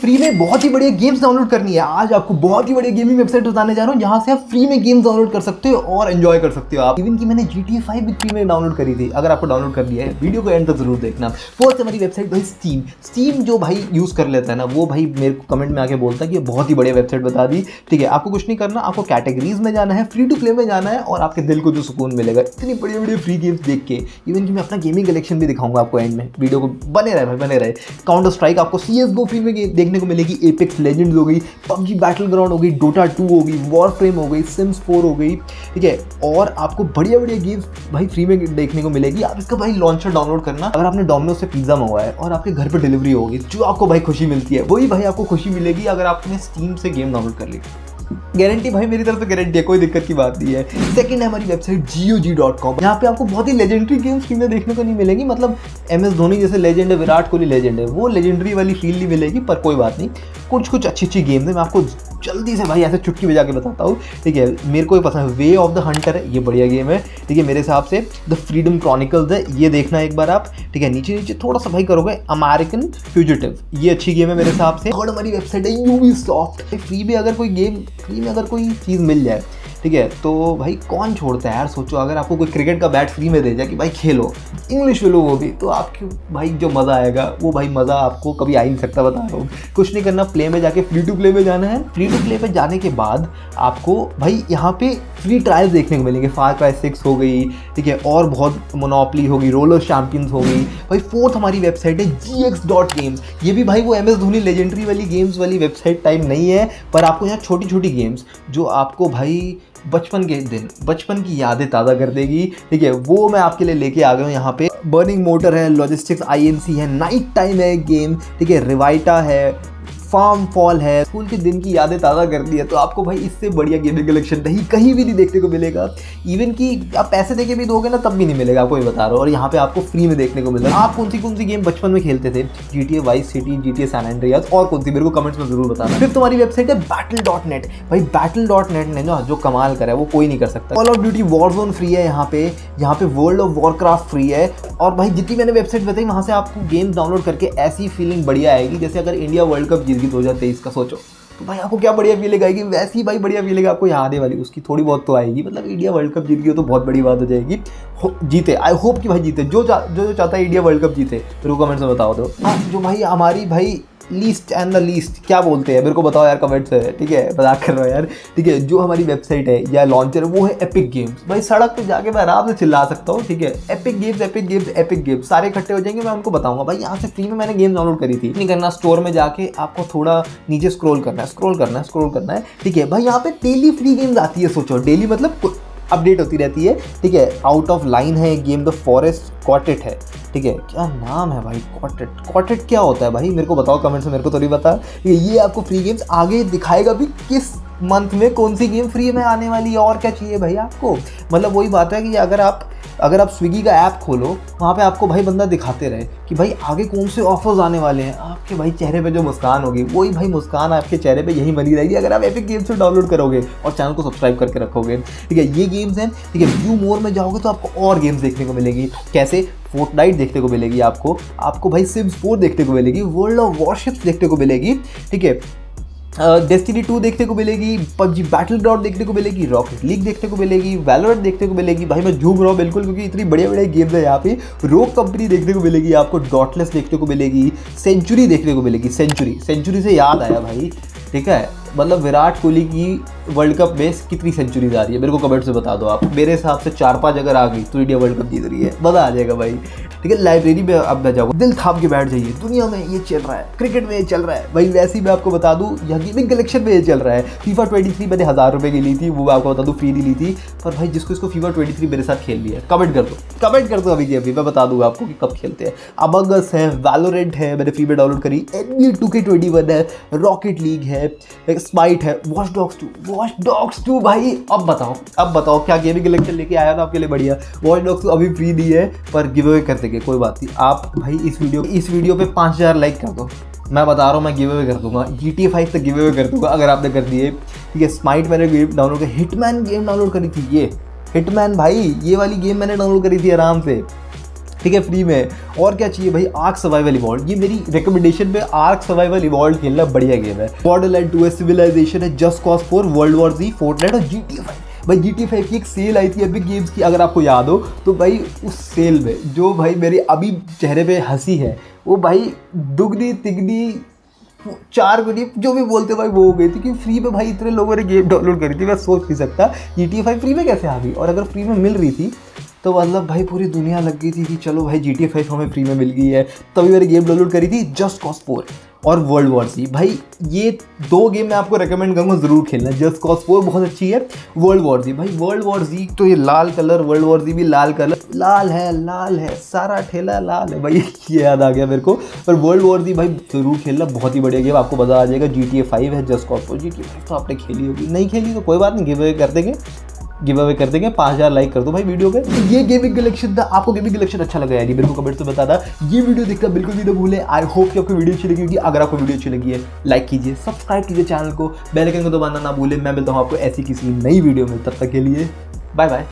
Free में बहुत ही बढ़िया गेम्स डाउनलोड करनी है। आज आपको बहुत ही बढ़िया गेमिंग वेबसाइट बताने जा रहा हूँ जहाँ से आप फ्री में गेम्स डाउनलोड कर सकते हो और एंजॉय कर सकते हो। आप इवन कि मैंने GTA 5 भी फ्री में डाउनलोड करी थी। अगर आपको डाउनलोड कर लिया है, वीडियो को एंड तक जरूर देखना। फर्स्ट हमारी वेबसाइट भाई स्टीम जो भाई यूज़ कर लेता है ना, वो भाई मेरे को कमेंट में आके बोलता है कि बहुत ही बढ़िया वेबसाइट बता दी। ठीक है, आपको कुछ नहीं करना, आपको कैटेगरीज में जाना है, फ्री टू प्ले में जाना है और आपके दिल को जो सुकून मिलेगा इतनी बड़ी बड़ी फ्री गेम्स देख के। इवन कि मैं अपना गेमिंग कलेक्शन भी दिखाऊंगा आपको एंड में, वीडियो को बने रहे भाई बने रहे। काउंटर स्ट्राइक आपको CS:GO फ्री में देखने को मिलेगी, एपेक्स लेजेंड्स हो गई, PUBG बैटलग्राउंड हो गई, डोटा 2 हो गई, वॉरफ्रेम हो गई, सिम्स 4 हो गई। ठीक है, और आपको बढ़िया बढ़िया गेम्स भाई फ्री में देखने को मिलेगी। आप इसका भाई लॉन्चर डाउनलोड करना। अगर आपने डोमिनोज से पिज्जा मंगवाया और आपके घर पर डिलीवरी होगी, जो आपको भाई खुशी मिलती है वही भाई आपको खुशी मिलेगी अगर आपने स्टीम से गेम डाउनलोड कर ली। गारंटी भाई मेरी तरफ से गारंटी है, कोई दिक्कत की बात नहीं है। सेकंड है हमारी वेबसाइट GOG.com। यहाँ पे आपको बहुत ही लेजेंडरी गेम्स फ्री में देखने को नहीं मिलेंगी, मतलब MS धोनी जैसे लेजेंड है, विराट कोहली लेजेंड है, वो लेजेंडरी वाली फील नहीं मिलेगी। पर कोई बात नहीं, कुछ अच्छी गेम्स है। मैं आपको जल्दी से भाई ऐसे चुटकी बजा के बताता हूँ। ठीक है, मेरे को ये पसंद है वे ऑफ द हंटर है, ये बढ़िया गेम है। ठीक है, मेरे हिसाब से द फ्रीडम क्रॉनिकल्स है, ये देखना एक बार आप। ठीक है, नीचे नीचे थोड़ा सा भाई करोगे अमेरिकन फ्यूजिटिव, ये अच्छी गेम है मेरे हिसाब से। और हमारी वेबसाइट है Ubisoft। फ्री में अगर कोई गेम, फ्री में अगर कोई चीज़ मिल जाए, ठीक है, तो भाई कौन छोड़ता है यार। सोचो अगर आपको कोई क्रिकेट का बैट फ्री में दे जाए कि भाई खेलो, इंग्लिश में लो, वो भी तो आपके भाई जो मज़ा आएगा वो भाई मज़ा आपको कभी आ ही नहीं सकता, बता रहा हूँ। कुछ नहीं करना, प्ले में जाके फ्री टू प्ले में जाना है। फ्री टू प्ले पे जाने के बाद आपको भाई यहाँ पे फ्री ट्रायल्स देखने को मिलेंगे। फार क्राई 6 हो गई, ठीक है, और बहुत मोनोपली हो गई, रोलो चैम्पियंस हो गई। भाई फोर्थ हमारी वेबसाइट है GX.games। ये भी भाई वो MS धोनी लेजेंडरी वाली गेम्स वाली वेबसाइट टाइप नहीं है, पर आपको यहाँ छोटी छोटी गेम्स जो आपको भाई बचपन के दिन, बचपन की यादें ताज़ा कर देगी। ठीक है, वो मैं आपके लिए लेके आ गया हूँ। यहाँ पे बर्निंग मोटर है, लॉजिस्टिक्स INC है, नाइट टाइम है गेम, ठीक है, रिवाइटा है, फार्म फॉल है। स्कूल के दिन की यादें ताज़ा कर दी है, तो आपको भाई इससे बढ़िया गेमिंग कलेक्शन नहीं कहीं भी नहीं देखने को मिलेगा। इवन कि आप पैसे देके भी दोगे ना तब भी नहीं मिलेगा, आपको ये बता रहा हूँ। और यहाँ पे आपको फ्री में देखने को मिलेगा। आप कौन सी गेम बचपन में खेलते थे? GTA Vice City, GTA San Andreas और कौन सी, मेरे को कमेंट्स में ज़रूर बताना। फिर तुम्हारी वेबसाइट है Battle.net। भाई Battle.net ने ना जो कमाल करा है वो कोई नहीं कर सकता। Call of duty Warzone free है यहाँ पे, वर्ल्ड ऑफ वॉरक्राफ्ट फ्री है। और भाई जितनी मैंने वेबसाइट बताई वहाँ से आपको गेम डाउनलोड करके ऐसी फीलिंग बढ़िया आएगी जैसे अगर इंडिया वर्ल्ड कप 2023 का सोचो तो भाई आपको क्या बढ़िया फीलिंग आएगी। वैसी भाई बढ़िया फीलिंग आपको यहाँ आने वाली, उसकी थोड़ी बहुत तो आएगी। मतलब इंडिया वर्ल्ड कप जीत गया तो बहुत बड़ी बात हो जाएगी। जीते, आई होप कि भाई जीते। जो चाहता है इंडिया वर्ल्ड कप जीते, तो कमेंट्स में बताओ दो। जो भाई हमारी भाई लीस्ट एंड द लीस्ट क्या बोलते हैं, मेरे को बताओ यार कमेंट्स है। ठीक है, मजाक कर रहा हूँ यार। ठीक है, जो हमारी वेबसाइट है या लॉन्चर वो है एपिक गेम्स। भाई सड़क पे जाके मैं आराम से चिल्ला सकता हूँ। ठीक है, एपिक गेम्स सारे इकट्ठे हो जाएंगे, मैं उनको बताऊंगा। भाई यहाँ से फ्री में मैंने गेम डाउनलोड करी थी। नहीं करना, स्टोर में जाके आपको थोड़ा नीचे स्क्रोल करना है। ठीक है भाई, यहाँ पे डेली फ्री गेम्स आती है। सोचो डेली मतलब अपडेट होती रहती है। ठीक है, आउट ऑफ लाइन है गेम, द फॉरेस्ट कॉटेट है। ठीक है, क्या नाम है भाई, कॉटेट क्या होता है भाई, मेरे को बताओ कमेंट्स में, मेरे को तो नहीं पता। ये आपको फ्री गेम्स आगे दिखाएगा भी किस मंथ में कौन सी गेम फ्री में आने वाली है। और क्या चाहिए भाई आपको, मतलब वही बात है कि अगर आप स्विगी का ऐप खोलो, वहाँ पे आपको भाई बंदा दिखाते रहे कि भाई आगे कौन से ऑफर्स आने वाले हैं। आपके भाई चेहरे पे जो मुस्कान होगी वही भाई मुस्कान आपके चेहरे पे यही बनी रहेगी अगर आप एपिक गेम्स से डाउनलोड करोगे और चैनल को सब्सक्राइब करके रखोगे। ठीक है, ये गेम्स हैं। ठीक है, व्यू मोर में जाओगे तो आपको और गेम्स देखने को मिलेगी। कैसे, फोर्टनाइट देखने को मिलेगी आपको भाई, सिम्स 4 देखने को मिलेगी, वर्ल्ड ऑफ वॉरशिप्स देखने को मिलेगी। ठीक है, डेस्टिनी 2 देखने को मिलेगी, PUBG बैटलग्राउंड देखने को मिलेगी, रॉकेट लीग देखने को मिलेगी, वैलोरेंट देखने को मिलेगी। भाई मैं झूम रहा हूँ बिल्कुल, क्योंकि इतनी बढ़िया बढ़िया गेम्स है यहाँ पे। रोक कंपनी देखने को मिलेगी आपको, डॉटलेस देखने को मिलेगी, सेंचुरी देखने को मिलेगी। सेंचुरी से याद आया भाई, ठीक है, मतलब विराट कोहली की वर्ल्ड कप में कितनी सेंचुरीज आ रही है, मेरे को कमेंट से बता दो आप। मेरे हिसाब से 4-5 अगर आ गई तो इंडिया वर्ल्ड कप जीत रही है, मज़ा आ जाएगा भाई। ठीक है, लाइब्रेरी में अब मैं जाऊँगा, दिल थाम के बैठ जाइए, दुनिया में ये चल रहा है, क्रिकेट में ये चल रहा है। भाई वैसे ही मैं आपको बता दूँ, यहाँ गेमिंग कलेक्शन में ये चल रहा है। FIFA 23 मैंने 1000 रुपये की ली थी, वो मैं आपको बता दूँ फ्री नहीं ली थी। पर भाई जिसको FIFA 23 मेरे साथ खेल लिया, कमेंट कर दो अभी मैं बता दूँगा आपको कि कब खेलते हैं। अमंग अस है, वैलोरेंट है, मैंने फ्री में डाउनलोड करी, NBA 2K21 है, रॉकेट लीग है, स्माइट है, वॉच डॉग्स 2। भाई अब बताओ क्या गेमिंग कलेक्शन लेके आया था आपके लिए बढ़िया। वॉच डॉग्स 2 अभी फ्री दी है पर गिव अवे कर देंगे, कोई बात नहीं। आप भाई इस वीडियो पे 5000 लाइक कर दो, मैं बता रहा हूँ मैं गिव अवे कर दूंगा। GTA 5 तक गिव अवे कर दूंगा अगर आपने कर दिए। ठीक है, स्माइट मैंने गेम डाउनलोड किया, हिटमैन गेम डाउनलोड करी थी, ये हिटमैन भाई ये वाली गेम मैंने डाउनलोड करी थी आराम से। ठीक है, फ्री में है। और क्या चाहिए भाई, आर्क सर्वाइवल इवॉल्व, ये मेरी रिकमेंडेशन पे आर्क सर्वाइवल इवॉल्व खेलना बढ़िया गेम है। बॉर्डरलैंड 2 है, सिविलाइजेशन है, just Cause 4, World War Z, Fortnite और GTA 5। भाई GTA 5 की एक सेल आई थी एपिक गेम्स की, अगर आपको याद हो तो भाई उस सेल में जो भाई मेरे अभी चेहरे पे हंसी है वो भाई दुगनी तिगनी चार गुनी जो भी बोलते भाई वो हो गई थी, क्योंकि फ्री में भाई इतने लोगों ने गेम डाउनलोड करी थी। मैं सोच नहीं सकता GTA 5 फ्री में कैसे आ गई, और अगर फ्री में मिल रही थी तो मतलब भाई पूरी दुनिया लग गई थी कि चलो भाई GTA 5 हमें फ्री में मिल गई है। तभी मैंने गेम डाउनलोड करी थी जस्ट कॉज 4 और वर्ल्ड वॉर Z। भाई ये दो गेम मैं आपको रेकमेंड करूँगा ज़रूर खेलना। जस्ट कॉज 4 बहुत अच्छी है, वर्ल्ड वॉर Z भाई, वर्ल्ड वॉर Z तो ये लाल कलर, वर्ल्ड वॉर Z भी लाल कलर, लाल है सारा ठेला लाल है भाई, ये याद आ गया मेरे को। पर वर्ल्ड वॉर Z भाई ज़रूर खेलना, बहुत ही बढ़िया गेम, आपको मज़ा आ जाएगा। GTA 5 है, जस्ट कॉज 4, GTA 5 तो आपने खेली होगी, नहीं खेली तो कोई बात नहीं, गिव अवे कर देंगे 5000 लाइक कर दो भाई वीडियो पे। तो ये गेमिंग कलेक्शन था, आपको गेमिंग कलेक्शन अच्छा लगा या नहीं मेरे को कमेंट्स में बताना। ये वीडियो देखना बिल्कुल भी ना भूलें। आई होप कि आपको वीडियो अच्छी लगी होगी। अगर आपको वीडियो अच्छी लगी है लाइक कीजिए, सब्सक्राइब कीजिए चैनल को, बेल आइकन को दबाना ना भूलें। मैं मिलता हूँ आपको ऐसी किसी नई वीडियो में, तब तक के लिए बाय बाय।